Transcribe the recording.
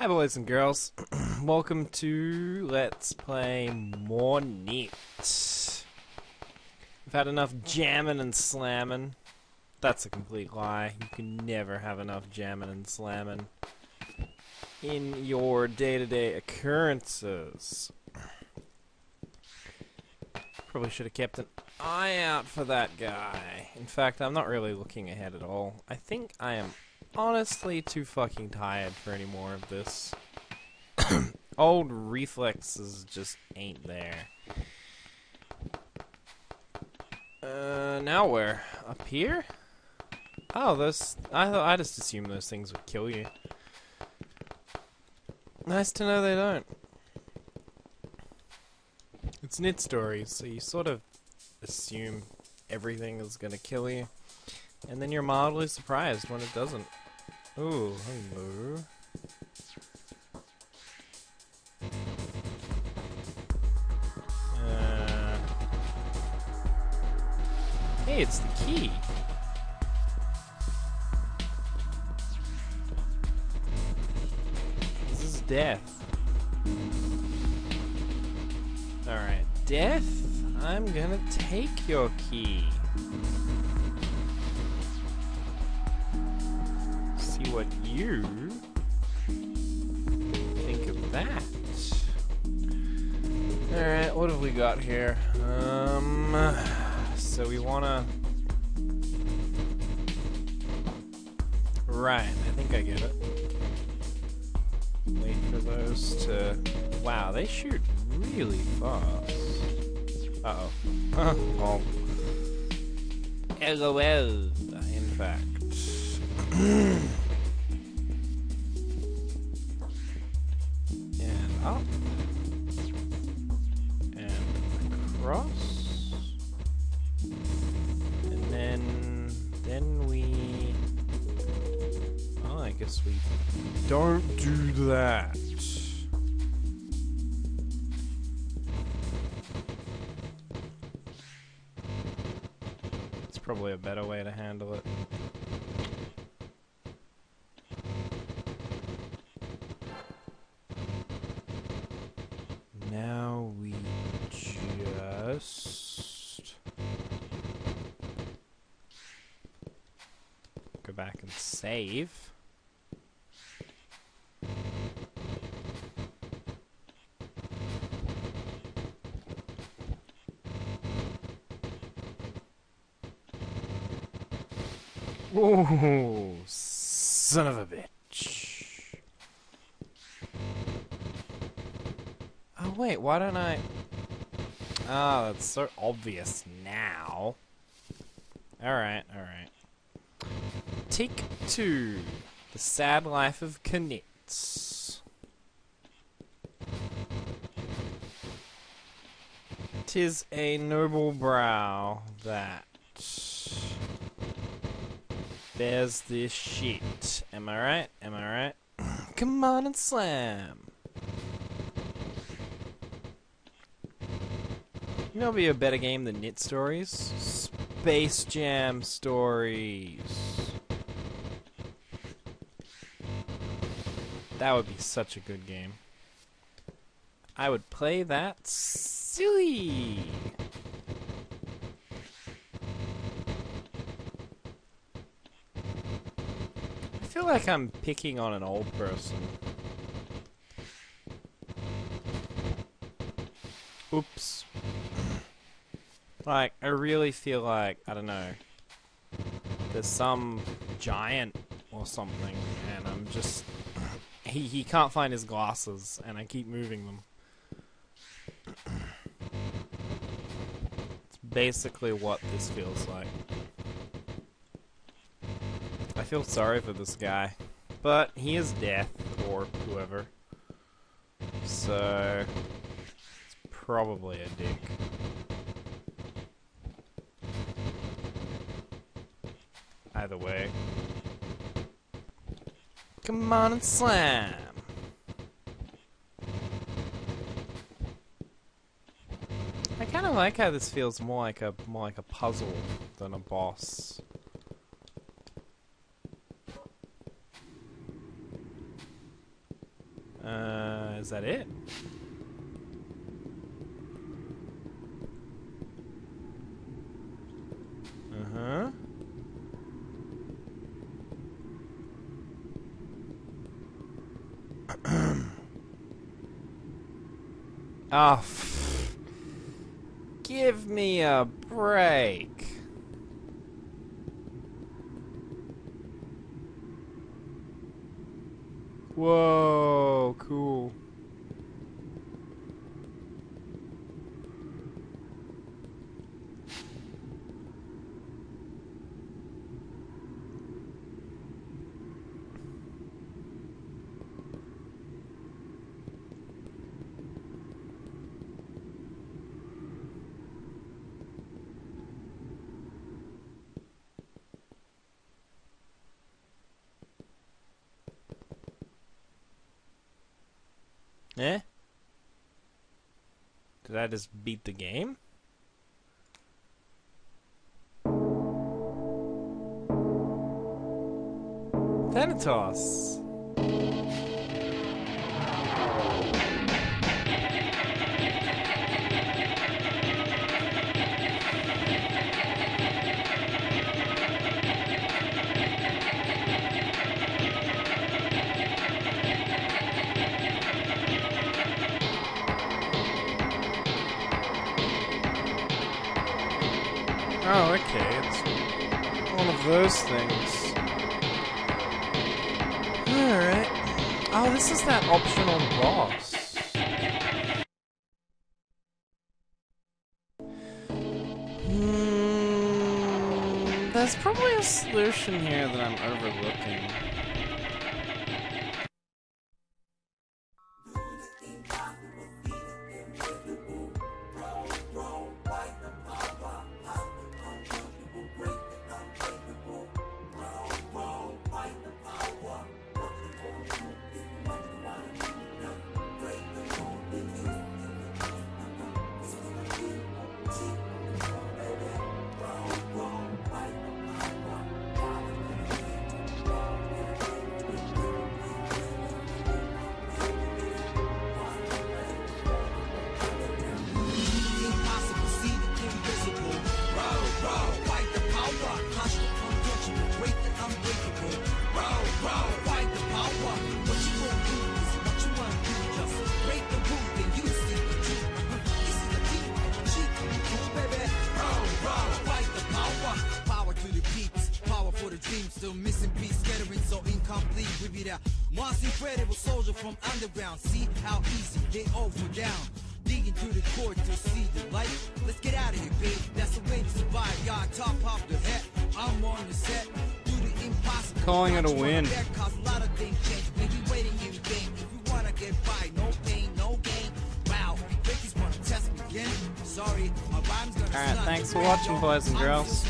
Hi boys and girls, welcome to Let's Play More Neat. We've had enough jamming and slamming. That's a complete lie. You can never have enough jamming and slamming in your day-to-day occurrences. Probably should have kept an eye out for that guy. In fact, I'm not really looking ahead at all. I think I am honestly too fucking tired for any more of this. Old reflexes just ain't there. Now where? Up here? Oh, those... I just assumed those things would kill you. Nice to know they don't. It's Nid Stories, so you sort of assume everything is gonna kill you, and then you're mildly surprised when it doesn't. Ooh, hello. Hey, it's the key. This is death. Alright, death, I'm gonna take your key. See what you think of that. Alright, what have we got here? So we wanna... Right, I think I get it. Wait for those to... Wow, they shoot really fast. Uh-oh. Oh. LOL, in fact. Up and across, and then we... Oh, I guess we don't do that. It's probably a better way to handle it. Now we just go back and save. Oh, son of a bitch. Wait, why don't I... Ah, that's so obvious now. Alright, alright. Take 2. The Sad Life of Knits. "'Tis a noble brow that bears this shit." Am I right? Am I right? Come on and slam! You know, it'll be a better game than Nid Stories. Space Jam Stories. That would be such a good game. I would play that silly. I feel like I'm picking on an old person. Oops. Like, I really feel like, I don't know, there's some giant or something, and I'm just... He can't find his glasses, and I keep moving them. It's basically what this feels like. I feel sorry for this guy, but he is death, or whoever. So... it's probably a dick. Either way. Come on and slam! I kind of like how this feels more like a puzzle than a boss. Is that it? Uh-huh. Ah, give me a break. Whoa, cool. Eh? Did I just beat the game? Thanatos! Oh, okay, it's one of those things. Alright. Oh, this is that optional boss. There's probably a solution here that I'm overlooking. Still missing piece, scattering so incomplete. We be that most incredible soldier from underground. See how easy they all go down. Digging through the court to see the light. Let's get out of here, babe. That's the way to survive. Y'all top off the hat. I'm on the set. Do the impossible. Calling it a win. Cause a lot of things change. We be waiting in vain. If you wanna get by, no pain, no gain. Wow, Ricky's wanna test me again. Sorry, my rhyme's gonna. Alright, thanks for watching, boys and girls.